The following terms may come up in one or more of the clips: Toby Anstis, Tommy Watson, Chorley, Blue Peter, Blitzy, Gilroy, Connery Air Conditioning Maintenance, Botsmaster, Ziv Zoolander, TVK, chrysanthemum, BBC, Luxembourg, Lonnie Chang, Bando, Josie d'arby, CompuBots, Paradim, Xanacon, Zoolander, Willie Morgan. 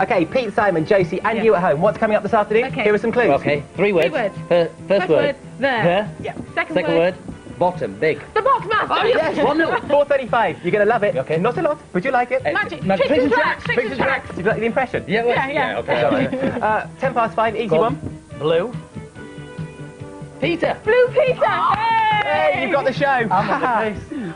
Okay, Pete, Simon, Josie, and you at home, what's coming up this afternoon? Okay. Here are some clues. Okay, three words. First word, there. Yeah. Second word, bottom, big. The Botsmaster! Oh, yes, 4:35. You're going to love it. Okay. Not a lot, but you like it. Magic, tricks and tracks, Do you like the impression? Yeah, okay. 5:10, easy one. Blue Peter. Blue Peter! Hey, you've got the show.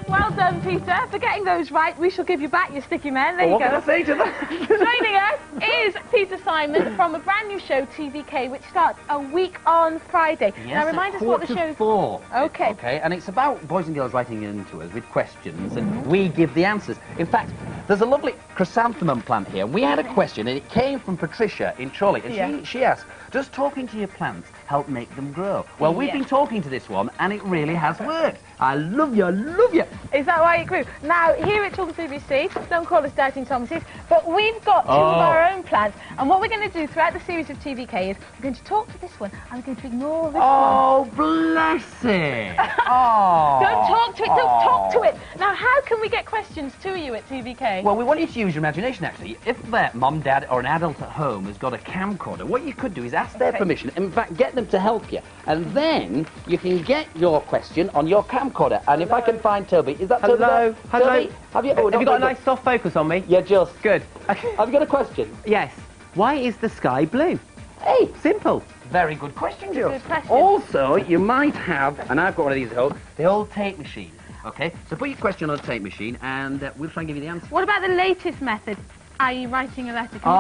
Well done, Peter, for getting those right. We shall give you back your sticky men. There you go. What can I say to that? Joining us is Peter Simon from a brand new show, TVK, which starts a week on Friday. Yes, now remind us what the show's for. Okay. Okay, and it's about boys and girls writing in to us with questions, and we give the answers. In fact, there's a lovely chrysanthemum plant here. We had a question, and it came from Patricia in Chorley, and she asked, does talking to your plants help make them grow? Well, we've been talking to this one, and it really has worked. I love you, I love you. Is that why it grew? Now, here at Children's BBC, don't call us Doubting Thomases, but we've got two of our own plants, and what we're going to do throughout the series of TVK is we're going to talk to this one, and we're going to ignore this one. Oh, bless it. Don't talk to it, don't talk to it. Now, how can we get questions to you at TVK? Well, we want you to use your imagination, actually. If their mum, dad, or an adult at home has got a camcorder, what you could do is ask their permission, in fact, get them to help you, and then you can get your question on your camcorder. And if I can find Toby, is that Toby? Hello, Toby, have you got a nice soft focus on me? Yeah, just. Good. Okay. Have you got a question? Yes. Why is the sky blue? Hey, simple. Very good question, Jules. Also, you might have, and I've got one of these at home, the old tape machine. Okay, so put your question on the tape machine, and we'll try and give you the answer. What about the latest method? Are you writing a letter? Can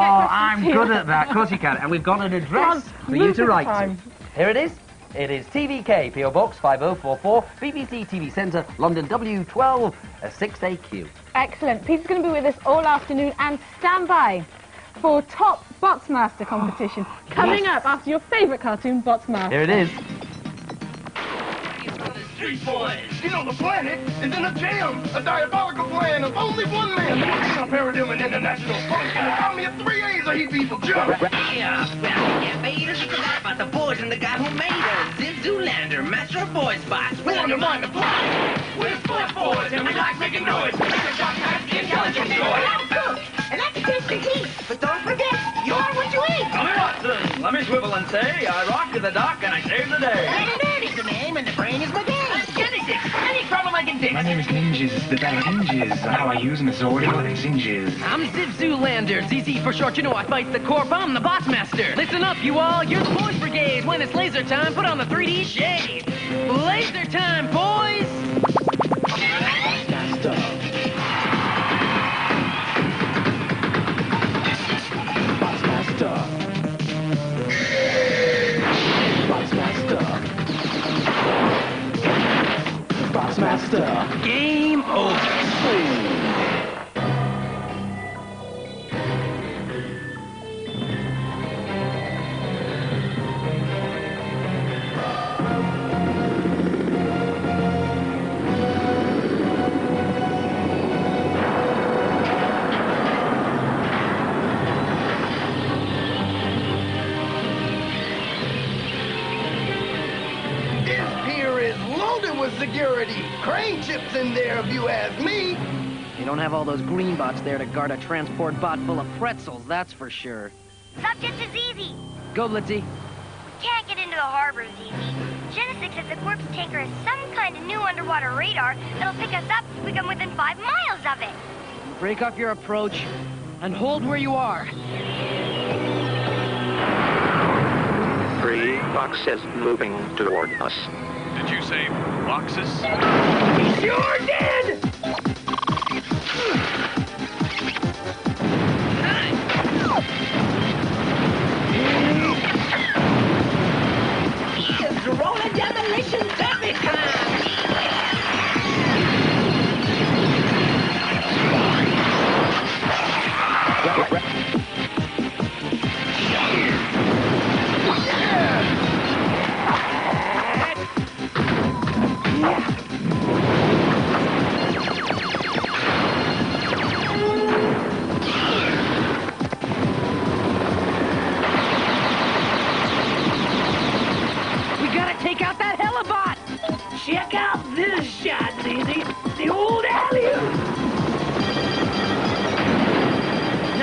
you get I'm good at that. Of course you can. And we've got an address for you to write to. Here it is. It is TVK, P.O. Box 5044, BBC TV Centre, London W12, 6AQ. Excellent. Peter's going to be with us all afternoon, and stand by for Top Botsmaster competition, coming up after your favourite cartoon, Botsmaster. Here it is. Three boys. You know, the planet is in a jam, a diabolical plan of only one man. Paradim, an international punk, and call me a 3A's or he'd be for junk. Yeah, invaders, you forgot about the boys and the guy who made us. This Zoolander, master of boy spots. We undermine the plot. We're sport boys, and we like making noise. We're the intelligent boys. I'm cooked, and I can taste the heat. But don't forget, you are what you eat. Tommy Watson, let me swivel and say, I rock to the dock and I save the day. Daddy's the name, and the brain is my game. Any problem I can fix. My name is Ninjas, the band Ninjas. How I use my sword, singes. I'm Ziv Zoolander, ZZ for short. You know I fight the corp. I'm the Botsmaster. Listen up, you all. You're the boys brigade. When it's laser time, put on the 3D shade. Laser time, boys. Botsmaster. Game over. Security. Crane chips in there, if you ask me. You don't have all those green bots there to guard a transport bot full of pretzels, that's for sure. Subject is easy. Go, Blitzy. We can't get into the harbor, ZZ. Genesis says the corpse tanker has some kind of new underwater radar that'll pick us up if we come within 5 miles of it. Break off your approach and hold where you are. 3 boxes moving toward us. Did you say boxes? We sure did! It's Roller Demolition Derby time!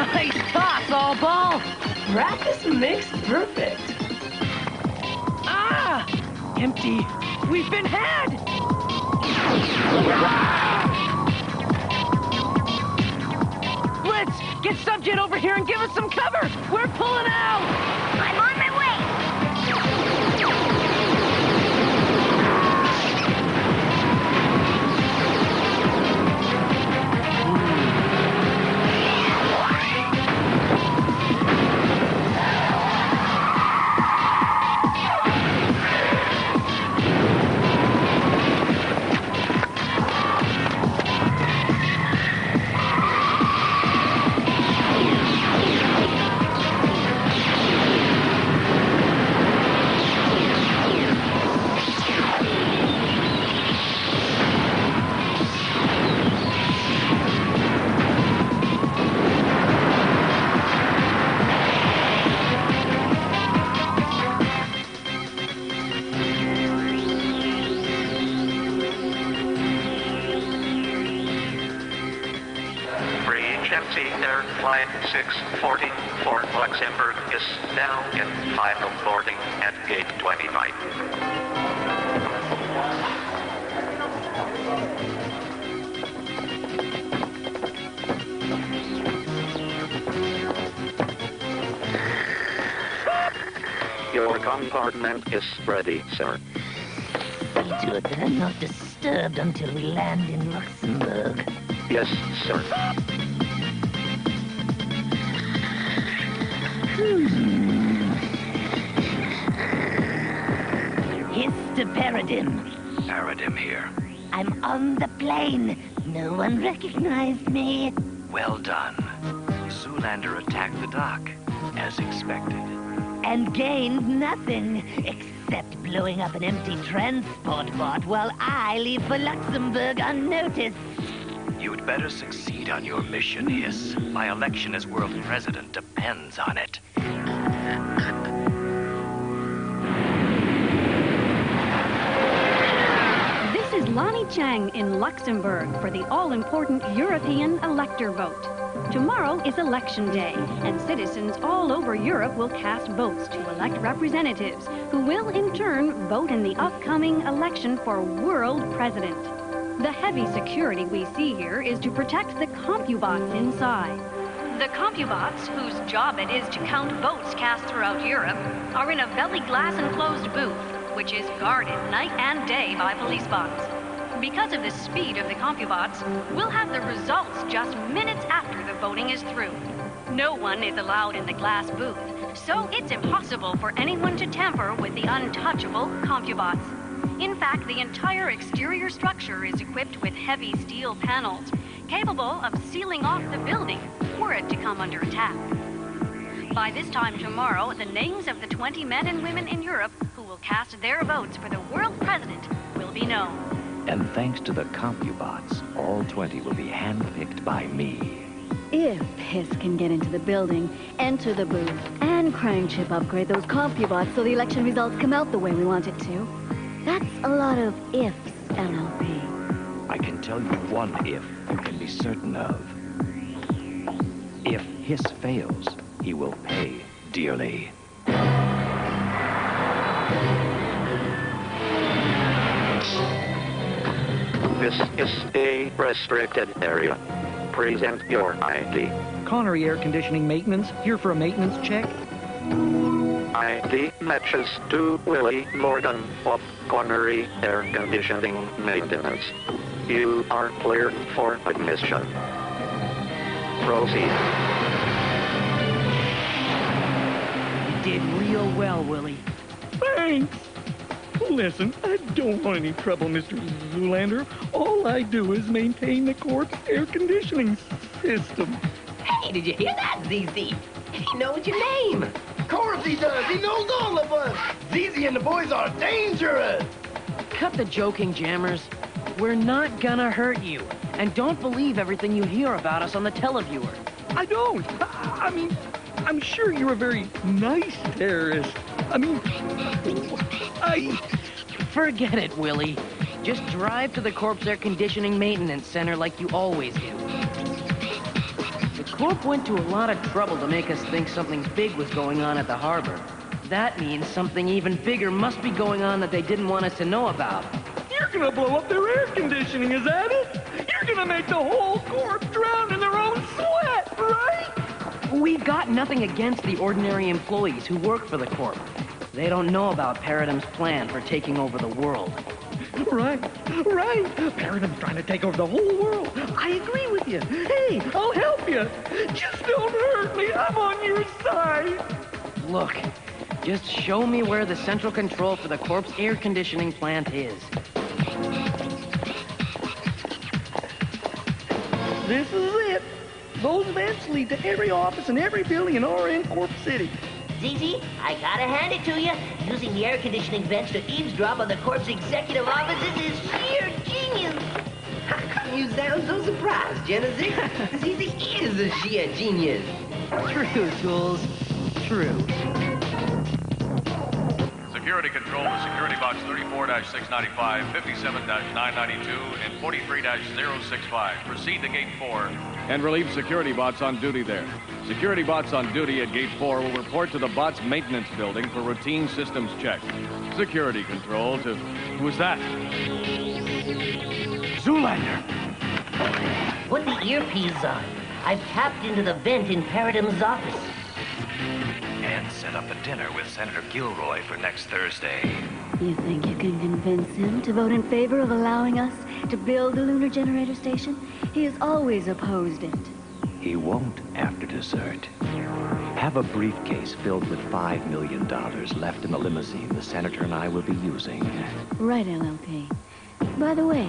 Nice toss! ball, ball. Practice makes perfect. Ah! Empty. We've been had! Ah! Blitz, get Subjet over here and give us some cover! We're pulling out! I'm on my Flight 644 Luxembourg is now in final boarding at gate 29. Your compartment is ready, sir. To return not disturbed until we land in Luxembourg. Yes, sir. It's to Paradim. Paradim here. I'm on the plane. No one recognized me. Well done. Zoolander attacked the dock, as expected. And gained nothing, except blowing up an empty transport bot while I leave for Luxembourg unnoticed. You'd better succeed on your mission, Hiss. My election as world president depends on it. This is Lonnie Chang in Luxembourg for the all-important European elector vote. Tomorrow is election day, and citizens all over Europe will cast votes to elect representatives, who will in turn vote in the upcoming election for world president. The heavy security we see here is to protect the CompuBots inside. The CompuBots, whose job it is to count votes cast throughout Europe, are in a belly glass enclosed booth, which is guarded night and day by police bots. Because of the speed of the CompuBots, we'll have the results just minutes after the voting is through. No one is allowed in the glass booth, so it's impossible for anyone to tamper with the untouchable CompuBots. In fact, the entire exterior structure is equipped with heavy steel panels, capable of sealing off the building were it to come under attack. By this time tomorrow, the names of the 20 men and women in Europe who will cast their votes for the world president will be known. And thanks to the CompuBots, all 20 will be handpicked by me. If Hiss can get into the building, enter the booth, and crank-chip upgrade those CompuBots so the election results come out the way we want it to. That's a lot of ifs, LLP. I can tell you one if you can be certain of. If Hiss fails, he will pay dearly. This is a restricted area. Present your ID. Connery Air Conditioning Maintenance, here for a maintenance check. ID matches to Willie Morgan of Connery Air Conditioning Maintenance. You are cleared for admission. Proceed. You did real well, Willie. Thanks. Listen, I don't want any trouble, Mr. Zoolander. All I do is maintain the Corps air conditioning system. Hey, did you hear that, ZZ? He knows your name. Of course he does. He knows all of us. ZZ and the boys are dangerous. Cut the joking, jammers. We're not gonna hurt you. And don't believe everything you hear about us on the televiewer. I don't. I mean, I'm sure you're a very nice terrorist. I mean, Forget it, Willie. Just drive to the Corps Air Conditioning Maintenance Center like you always do. Corp went to a lot of trouble to make us think something big was going on at the harbor. That means something even bigger must be going on that they didn't want us to know about. You're gonna blow up their air conditioning, is that it? You're gonna make the whole Corp drown in their own sweat, right? We've got nothing against the ordinary employees who work for the Corp. They don't know about Paradim's plan for taking over the world. Right, right. Paradim's trying to take over the whole world. I agree with you. Hey, I'll help you. Just don't hurt me. I'm on your side. Look, just show me where the central control for the Corp's air conditioning plant is. This is it. Those vents lead to every office and every building in our Corp City. ZZ, I gotta hand it to you. Using the air conditioning vents to eavesdrop on the Corp's executive offices is sheer genius. How come you sound so surprised, Genesee? ZZ is a sheer genius. True, Jules. True. Security control to security box 34-695, 57-992, and 43-065. Proceed to gate 4 and relieve security bots on duty there. Security bots on duty at Gate 4 will report to the bots maintenance building for routine systems check. Security control to... Who's that? Zoolander! Put the earpiece on. I've tapped into the vent in Paradim's office. And set up a dinner with Senator Gilroy for next Thursday. You think you can convince him to vote in favor of allowing us to build the lunar generator station? He has always opposed it. He won't after dessert. Have a briefcase filled with $5 million left in the limousine the senator and I will be using. Right, LLP. By the way,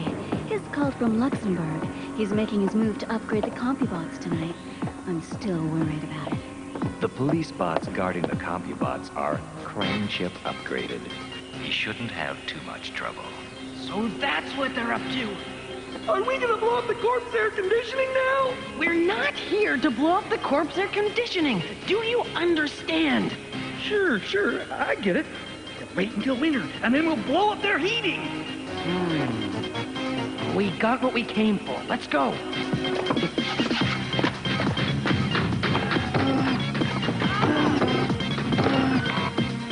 his call from Luxembourg. He's making his move to upgrade the CompuBots tonight. I'm still worried about it. The police bots guarding the CompuBots are crane chip upgraded. He shouldn't have too much trouble. So that's what they're up to. Are we gonna blow up the Corp's air conditioning now? We're not here to blow up the Corp's air conditioning. Do you understand? Sure, I get it. We'll wait until winter, and then we'll blow up their heating. We got what we came for. Let's go.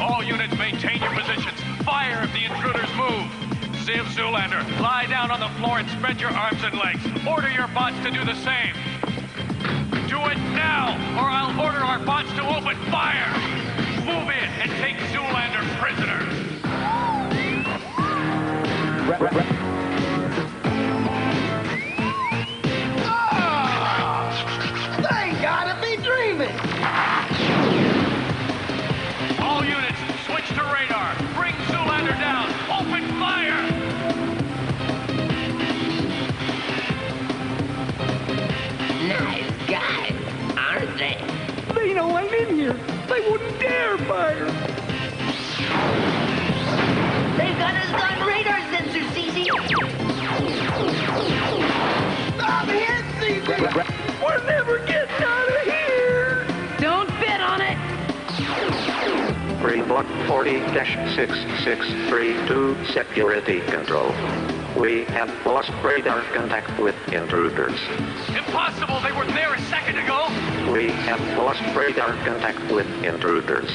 All units maintain your positions. Fire if the intruders move. Ziv, Zoolander, lie down on the floor and spread your arms and legs. Order your bots to do the same. Do it now, or I'll order our bots to open fire. Move in and take Zoolander prisoner. Oh, they gotta be dreaming. All units, switch to radar. Bring Zoolander down. Open fire. God, aren't they? They know I'm in here. They wouldn't dare fire. They've got us on radar sensors, CeCe. I'm here, CeCe. We're never getting out of here. Don't bet on it. Block 40-6632 security control. We have lost radar contact with intruders. Impossible! They were there a second ago! We have lost radar contact with intruders.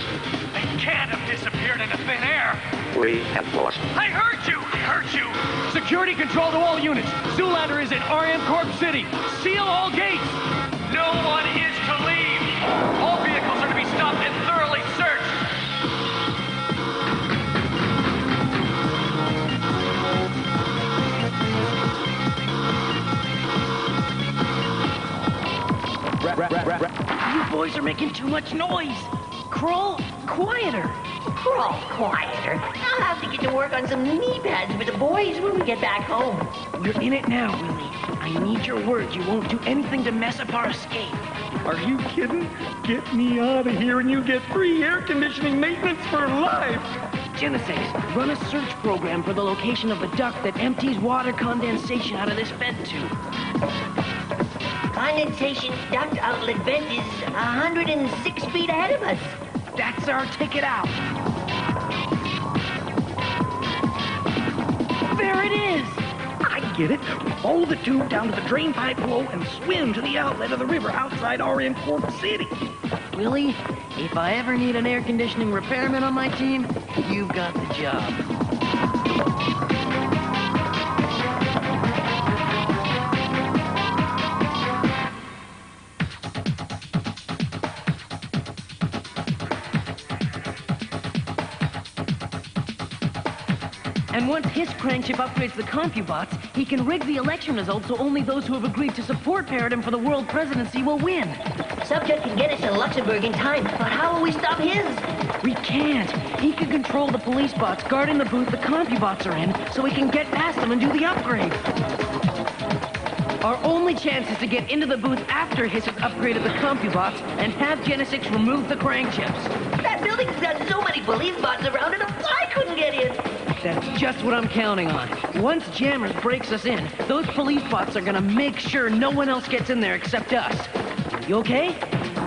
They can't have disappeared into thin air! We have lost... I heard you! I heard you! Security control to all units! Zoolander is in RM Corp City! Seal all gates! No one is to leave! All vehicles are to be stopped and thoroughly searched! You boys are making too much noise. Crawl quieter. Crawl quieter? I'll have to get to work on some knee pads with the boys when we get back home. You're in it now, Willie. I need your word you won't do anything to mess up our escape. Are you kidding? Get me out of here and you get free air conditioning maintenance for life. Genesis, run a search program for the location of the duct that empties water condensation out of this vent tube. Condensation duct outlet vent is 106 feet ahead of us. That's our ticket out. There it is. I get it, we follow the tube down to the drain pipe below and swim to the outlet of the river outside our Corp City. Willie, if I ever need an air conditioning repairman on my team, you've got the job. And once his crankship upgrades the CompuBots, he can rig the election results so only those who have agreed to support Paradim for the world presidency will win. Subject can get us to Luxembourg in time, but how will we stop his? We can't. He can control the police bots guarding the booth the CompuBots are in, so he can get past them and do the upgrade. Our only chance is to get into the booth after Hiss has upgraded the CompuBots and have Genesix remove the crankships. That building's got so many police bots around it, a fly couldn't get in. That's just what I'm counting on. Once Jammers breaks us in, those police bots are gonna make sure no one else gets in there except us. You okay?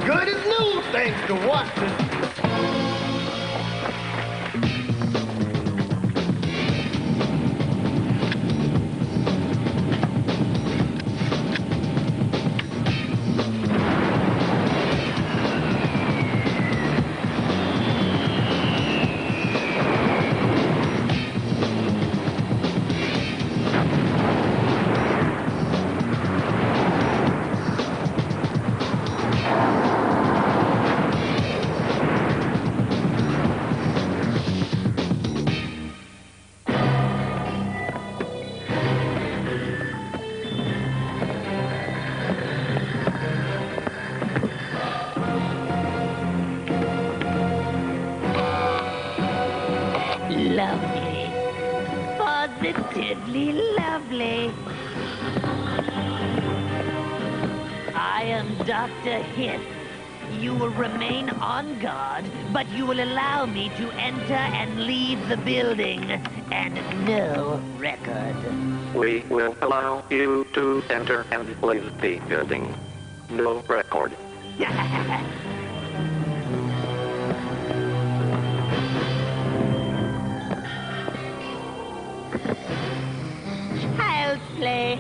Good as new, thanks to Watson. Lovely. Positively lovely. I am Dr. Hiss. You will remain on guard, but you will allow me to enter and leave the building, and no record. We will allow you to enter and leave the building. No record. Play. I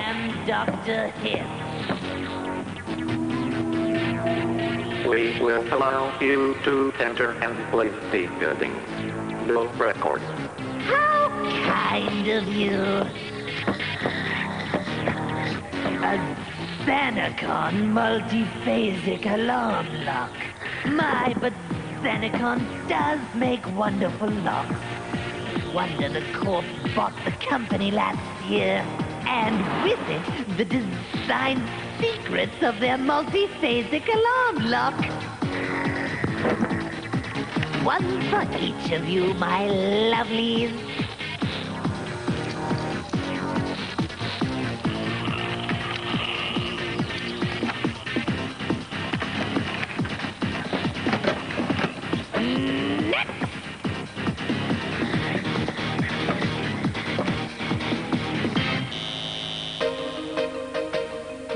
am Dr. Hiss. We will allow you to enter and leave the building. No record. How kind of you. A Xanacon multiphasic alarm lock. My, but Xanacon does make wonderful locks. Wonder the Corp bought the company last year, and with it, the design secrets of their multiphasic alarm lock. One for each of you, my lovelies.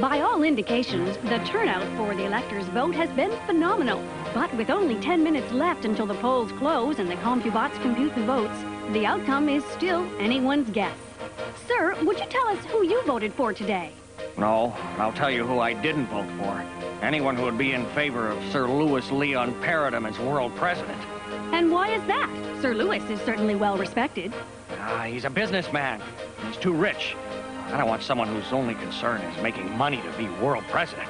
By all indications, the turnout for the electors' vote has been phenomenal. But with only 10 minutes left until the polls close and the CompuBots compute the votes, the outcome is still anyone's guess. Sir, would you tell us who you voted for today? No, I'll tell you who I didn't vote for. Anyone who would be in favor of Sir Louis Leon Paradim as world president. And why is that? Sir Louis is certainly well respected. He's a businessman. He's too rich. I don't want someone whose only concern is making money to be world president.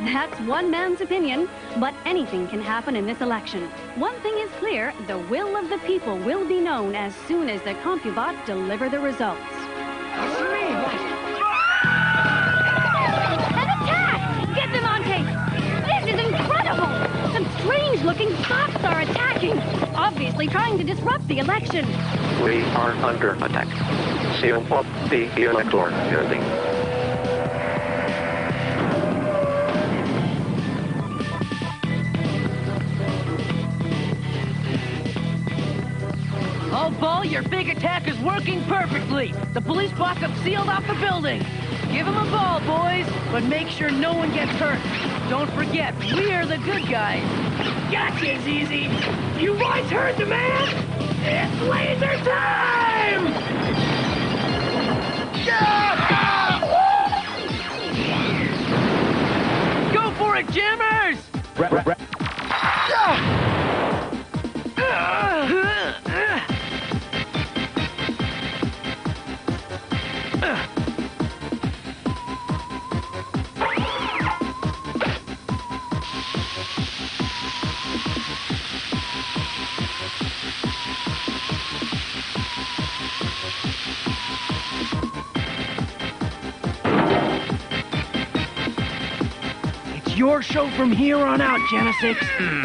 That's one man's opinion, but anything can happen in this election. One thing is clear, the will of the people will be known as soon as the CompuBots deliver the results. An attack! Get them on tape! This is incredible! Some strange-looking bots are attacking, obviously trying to disrupt the election. We are under attack. Seal up the elector building. Oh, Bull, your big attack is working perfectly. The police bots have sealed off the building. Give them a ball, boys, but make sure no one gets hurt. Don't forget, we're the good guys. Gotcha, ZZ. You boys heard the man? It's laser time! Yeah! Go for it, jammers! Your show from here on out, Genesix.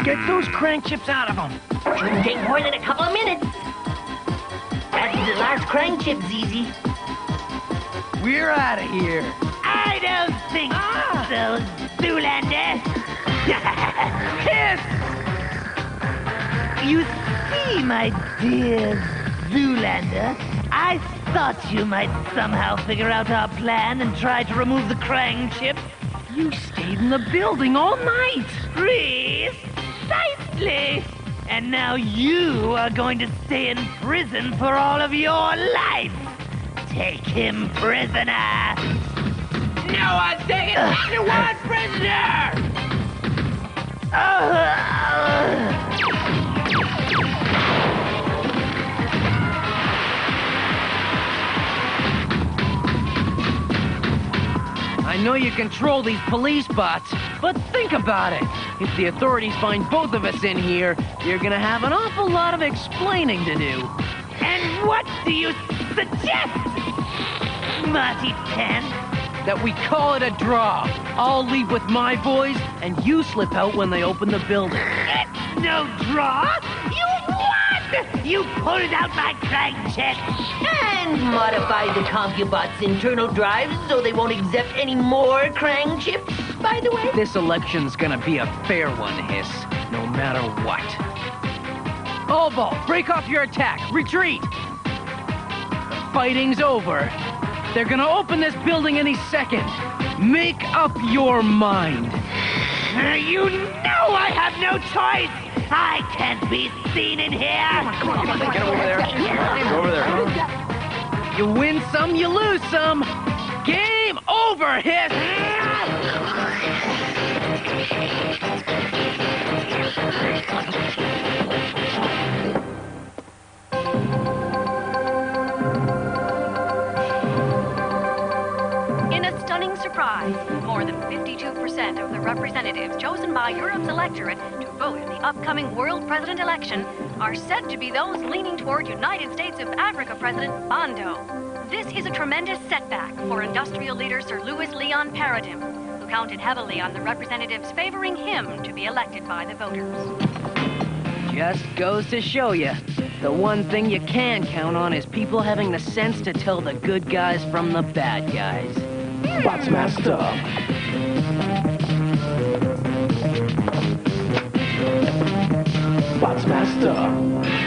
Get those crank chips out of them. Shouldn't take more than a couple of minutes. That's the last crank chip, ZZ. We're out of here. I don't think so, Zoolander. Yes! You see, my dear Zoolander, I thought you might somehow figure out our plan and try to remove the crank chips. You stayed in the building all night! Precisely! And now you are going to stay in prison for all of your life! Take him prisoner! No one's taking anyone prisoner! I know you control these police bots, but think about it. If the authorities find both of us in here, you're gonna have an awful lot of explaining to do. And what do you suggest, Marty 10? That we call it a draw. I'll leave with my boys, and you slip out when they open the building. It's no draw! You won! You pulled out my crank check! And modified the CompuBots' internal drives so they won't accept any more Krang chips, by the way. This election's gonna be a fair one, Hiss, no matter what. Oval, break off your attack. Retreat! The fighting's over. They're gonna open this building any second. Make up your mind. You know I have no choice! I can't be seen in here! Come on, get over there. Get over there. You win some, you lose some. Game over, Hiss! In a stunning surprise, more than 52% of the representatives chosen by Europe's electorate to vote in the upcoming world president election are said to be those leaning toward United States of Africa President Bando. This is a tremendous setback for industrial leader Sir Louis Leon Paradim, who counted heavily on the representatives favoring him to be elected by the voters. Just goes to show you, the one thing you can count on is people having the sense to tell the good guys from the bad guys. Botsmaster! Botsmaster.